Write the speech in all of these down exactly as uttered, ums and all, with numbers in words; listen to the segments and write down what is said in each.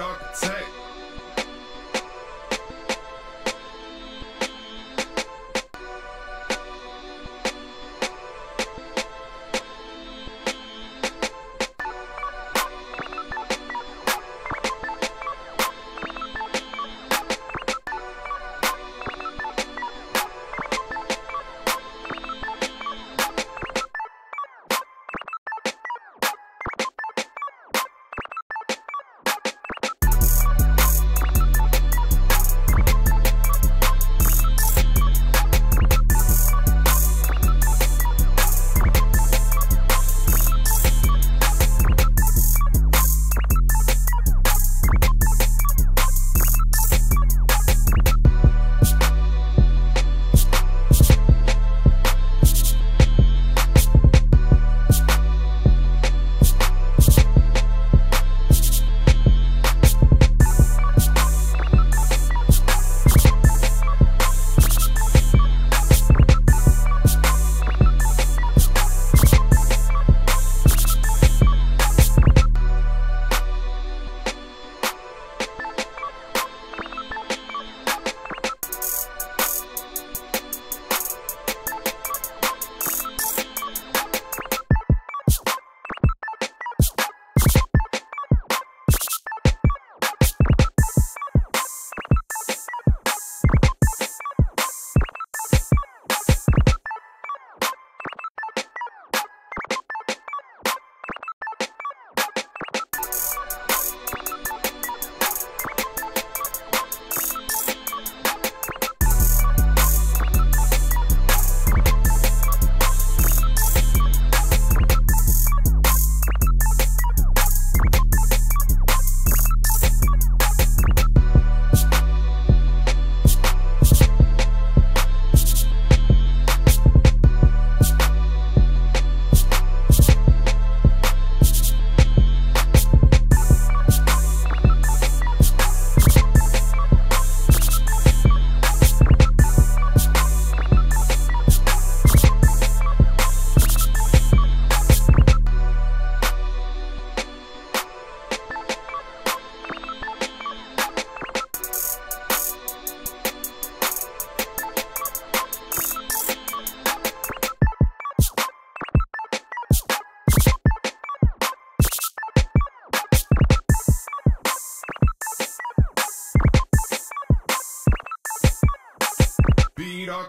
architect.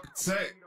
Architect.